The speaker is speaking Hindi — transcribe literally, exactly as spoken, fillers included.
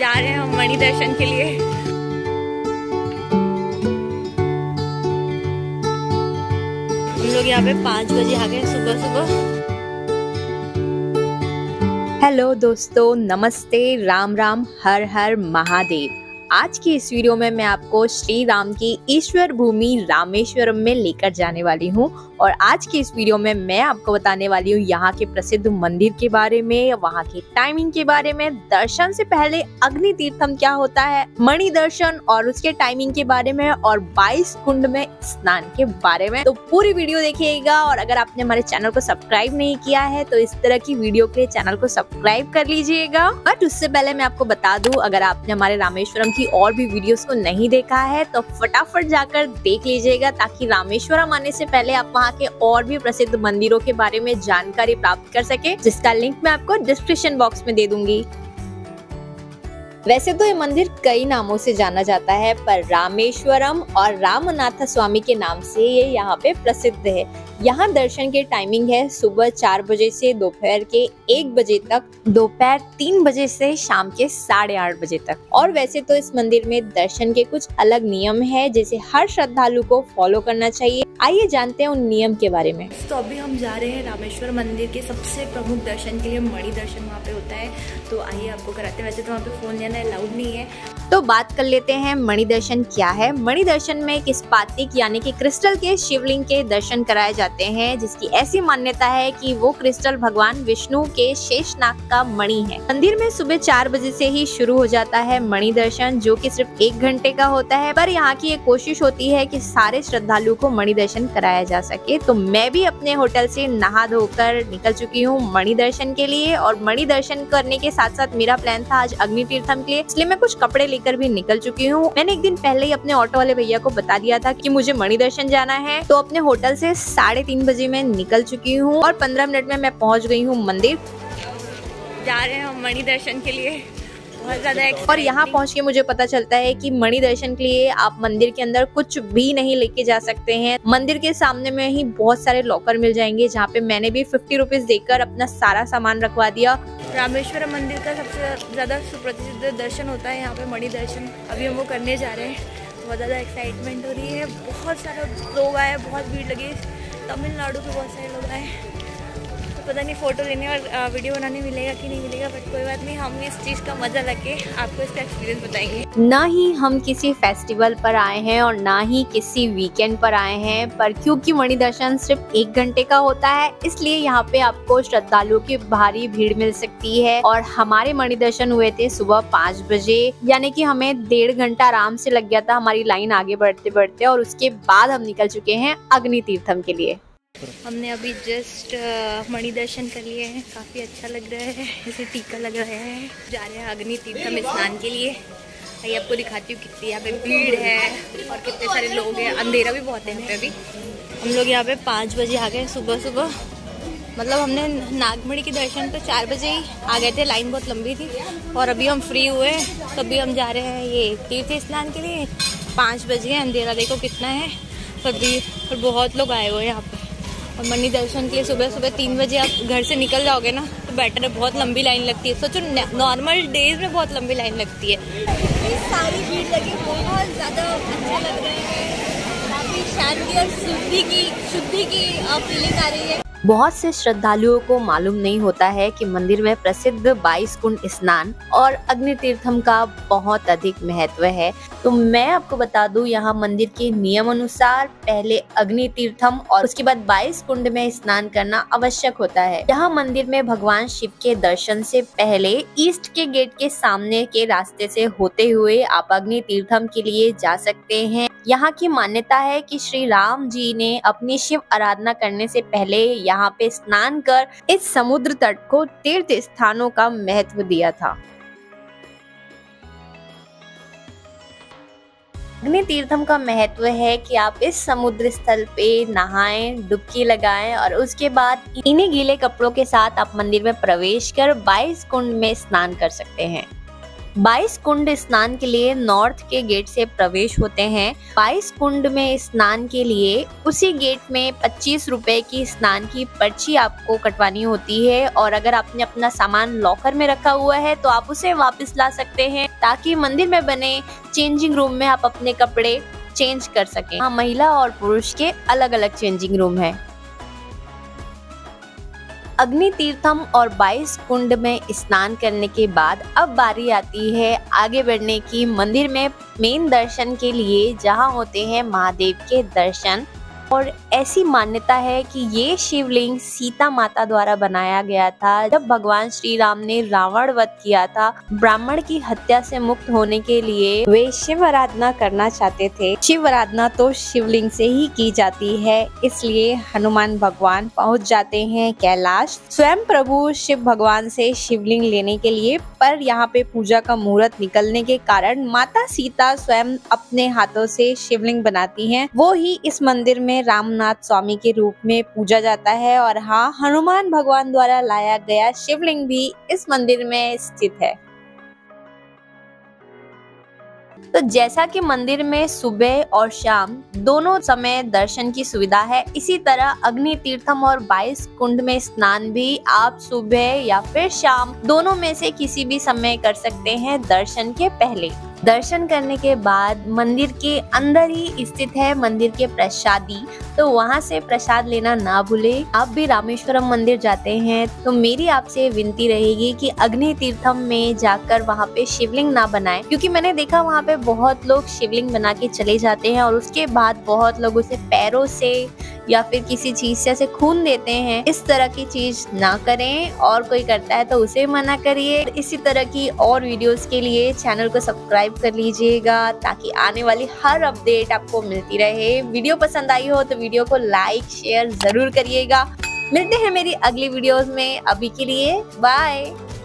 जा रहे हैं हम मणि दर्शन के लिए। हम लोग यहाँ पे पाँच बजे आ गए सुबह सुबह। हेलो दोस्तों, नमस्ते, राम राम, हर हर महादेव। आज की इस वीडियो में मैं आपको श्री राम की ईश्वर भूमि रामेश्वरम में लेकर जाने वाली हूँ। और आज की इस वीडियो में मैं आपको बताने वाली हूँ यहाँ के प्रसिद्ध मंदिर के बारे में, वहाँ की टाइमिंग के बारे में, दर्शन से पहले अग्नि तीर्थम क्या होता है, मणि दर्शन और उसके टाइमिंग के बारे में, और बाईस कुंड में स्नान के बारे में। तो पूरी वीडियो देखिएगा। और अगर आपने हमारे चैनल को सब्सक्राइब नहीं किया है तो इस तरह की वीडियो के लिए चैनल को सब्सक्राइब कर लीजिएगा। बट उससे पहले मैं आपको बता दूं, अगर आपने हमारे रामेश्वरम की और भी वीडियो को नहीं देखा है तो फटाफट जाकर देख लीजिएगा, ताकि रामेश्वरम आने से पहले आप वहाँ के और भी प्रसिद्ध मंदिरों के बारे में जानकारी प्राप्त कर सके, जिसका लिंक मैं आपको डिस्क्रिप्शन बॉक्स में दे दूंगी। वैसे तो ये मंदिर कई नामों से जाना जाता है, पर रामेश्वरम और रामनाथ स्वामी के नाम से ये यहाँ पे प्रसिद्ध है। यहाँ दर्शन के टाइमिंग है सुबह चार बजे से दोपहर के एक बजे तक, दोपहर तीन बजे से शाम के साढ़े आठ बजे तक। और वैसे तो इस मंदिर में दर्शन के कुछ अलग नियम है जिसे हर श्रद्धालु को फॉलो करना चाहिए। आइए जानते हैं उन नियम के बारे में। तो अभी हम जा रहे हैं रामेश्वर मंदिर के सबसे प्रमुख दर्शन के लिए, मणि दर्शन वहाँ पे होता है। तो आइए आपको कराते हैं। वैसे तो वहाँ पे फोन लेना अलाउड नहीं है। तो बात कर लेते हैं मणि दर्शन क्या है। मणि दर्शन में एक इस्पातिक यानी कि क्रिस्टल के शिवलिंग के दर्शन कराए जाते हैं, जिसकी ऐसी मान्यता है कि वो क्रिस्टल भगवान विष्णु के शेषनाग का मणि है। मंदिर में सुबह चार बजे से ही शुरू हो जाता है मणि दर्शन, जो कि सिर्फ एक घंटे का होता है। पर यहाँ की एक कोशिश होती है कि सारे श्रद्धालु को मणि दर्शन कराया जा सके। तो मैं भी अपने होटल से नहा धोकर निकल चुकी हूँ मणि दर्शन के लिए। और मणि दर्शन करने के साथ साथ मेरा प्लान था आज अग्नि तीर्थम के लिए, इसलिए मैं कुछ कपड़े कर भी निकल चुकी हूँ। मैंने एक दिन पहले ही अपने ऑटो वाले भैया को बता दिया था कि मुझे मणि दर्शन जाना है। तो अपने होटल से साढ़े तीन बजे मैं निकल चुकी हूँ और पंद्रह मिनट में मैं पहुँच गई हूँ मंदिर। जा रहे हैं हम मणि दर्शन के लिए, बहुत ज्यादा। और यहाँ पहुँच के मुझे पता चलता है कि मणि दर्शन के लिए आप मंदिर के अंदर कुछ भी नहीं लेके जा सकते हैं। मंदिर के सामने में ही बहुत सारे लॉकर मिल जाएंगे, जहाँ पे मैंने भी फिफ्टी रुपीज देकर अपना सारा सामान रखवा दिया। रामेश्वरम मंदिर का सबसे ज़्यादा सुप्रसिद्ध दर्शन होता है यहाँ पे मणि दर्शन। अभी हम वो करने जा रहे हैं। बहुत ज़्यादा एक्साइटमेंट हो रही है। बहुत सारे लोग आए, बहुत भीड़ लगी। तमिलनाडु के बहुत सारे लोग आए। तो पता नहीं फ़ोटो लेने और वीडियो बनाने मिलेगा कि नहीं मिलेगा, बट कोई बात नहीं, हम इस चीज़ का मज़ा लेके आपको इसका एक्सपीरियंस बताएंगे। ना ही हम किसी फेस्टिवल पर आए हैं और ना ही किसी वीकेंड पर आए हैं, पर क्योंकि मणि दर्शन सिर्फ एक घंटे का होता है, इसलिए यहाँ पे आपको श्रद्धालुओं की भारी भीड़ मिल सकती है। और हमारे मणि दर्शन हुए थे सुबह पाँच बजे, यानी कि हमें डेढ़ घंटा आराम से लग गया था हमारी लाइन आगे बढ़ते बढ़ते। और उसके बाद हम निकल चुके हैं अग्नि तीर्थम के लिए। हमने अभी जस्ट मणि दर्शन कर लिए हैं, काफ़ी अच्छा लग रहा है, जैसे टीका लग रहा है। जा रहे हैं अग्नि तीर्थम स्नान के लिए। ये आपको दिखाती हूँ कितनी यहाँ पे भीड़ है और कितने सारे लोग हैं। अंधेरा भी बहुत है यहाँ पे अभी। हम लोग यहाँ पे पाँच बजे आ गए सुबह सुबह। मतलब हमने नागमणि के दर्शन तो चार बजे ही आ गए थे, लाइन बहुत लंबी थी। और अभी हम फ्री हुए तो अभी हम जा रहे हैं ये तीर्थ स्नान के लिए। पाँच बजे है, अंधेरा देखो कितना है। पर भी और बहुत लोग आए हुए हैं यहाँ पर। और मणि दर्शन के लिए सुबह सुबह तीन बजे आप घर से निकल जाओगे ना तो बेटर है। बहुत लंबी लाइन लगती है। सोचो नॉर्मल डेज में बहुत लंबी लाइन लगती है। इतनी सारी भीड़ लगी, बहुत ज़्यादा अच्छा लग रहा है। काफ़ी शांति और शुद्धि की शुद्धि की फीलिंग आ रही है। बहुत से श्रद्धालुओं को मालूम नहीं होता है कि मंदिर में प्रसिद्ध बाईस कुंड स्नान और अग्नि तीर्थम का बहुत अधिक महत्व है। तो मैं आपको बता दूं, यहाँ मंदिर के नियम अनुसार पहले अग्नि तीर्थम और उसके बाद बाईस कुंड में स्नान करना आवश्यक होता है। यहाँ मंदिर में भगवान शिव के दर्शन से पहले ईस्ट के गेट के सामने के रास्ते से होते हुए आप अग्नि तीर्थम के लिए जा सकते हैं। यहाँ की मान्यता है कि श्री राम जी ने अपनी शिव आराधना करने से पहले यहाँ पे स्नान कर इस समुद्र तट को तीर्थ स्थानों का महत्व दिया था। अग्नि तीर्थम का महत्व है कि आप इस समुद्र स्थल पे नहाएं, डुबकी लगाएं और उसके बाद इन्हीं गीले कपड़ों के साथ आप मंदिर में प्रवेश कर बाईस कुंड में स्नान कर सकते हैं। बाईस कुंड स्नान के लिए नॉर्थ के गेट से प्रवेश होते हैं। बाईस कुंड में स्नान के लिए उसी गेट में पच्चीस रुपए की स्नान की पर्ची आपको कटवानी होती है, और अगर आपने अपना सामान लॉकर में रखा हुआ है तो आप उसे वापस ला सकते हैं, ताकि मंदिर में बने चेंजिंग रूम में आप अपने कपड़े चेंज कर सकें। हाँ, महिला और पुरुष के अलग अलग चेंजिंग रूम है। अग्नि तीर्थम और बाईस कुंड में स्नान करने के बाद अब बारी आती है आगे बढ़ने की मंदिर में मेन दर्शन के लिए, जहां होते हैं महादेव के दर्शन। और ऐसी मान्यता है कि ये शिवलिंग सीता माता द्वारा बनाया गया था जब भगवान श्री राम ने रावण वध किया था। ब्राह्मण की हत्या से मुक्त होने के लिए वे शिव आराधना करना चाहते थे। शिव आराधना तो शिवलिंग से ही की जाती है, इसलिए हनुमान भगवान पहुंच जाते हैं कैलाश। स्वयं प्रभु शिव भगवान से शिवलिंग लेने के लिए, पर यहाँ पे पूजा का मुहूर्त निकलने के कारण माता सीता स्वयं अपने हाथों से शिवलिंग बनाती है। वो ही इस मंदिर में रामनाथ स्वामी के रूप में पूजा जाता है। और हाँ, हनुमान भगवान द्वारा लाया गया शिवलिंग भी इस मंदिर में स्थित है। तो जैसा कि मंदिर में सुबह और शाम दोनों समय दर्शन की सुविधा है, इसी तरह अग्नि तीर्थम और बाईस कुंड में स्नान भी आप सुबह या फिर शाम दोनों में से किसी भी समय कर सकते हैं दर्शन के पहले। दर्शन करने के बाद मंदिर के अंदर ही स्थित है मंदिर के प्रसादी, तो वहां से प्रसाद लेना ना भूले। आप भी रामेश्वरम मंदिर जाते हैं तो मेरी आपसे विनती रहेगी कि अग्नि तीर्थम में जाकर वहां पे शिवलिंग ना बनाएं, क्योंकि मैंने देखा वहां पे बहुत लोग शिवलिंग बना के चले जाते हैं और उसके बाद बहुत लोग उसे पैरों से या फिर किसी चीज से ऐसे खून देते हैं। इस तरह की चीज ना करें, और कोई करता है तो उसे मना करिए। इसी तरह की और वीडियोस के लिए चैनल को सब्सक्राइब कर लीजिएगा, ताकि आने वाली हर अपडेट आपको मिलती रहे। वीडियो पसंद आई हो तो वीडियो को लाइक शेयर जरूर करिएगा। मिलते हैं मेरी अगली वीडियोस में, अभी के लिए बाय।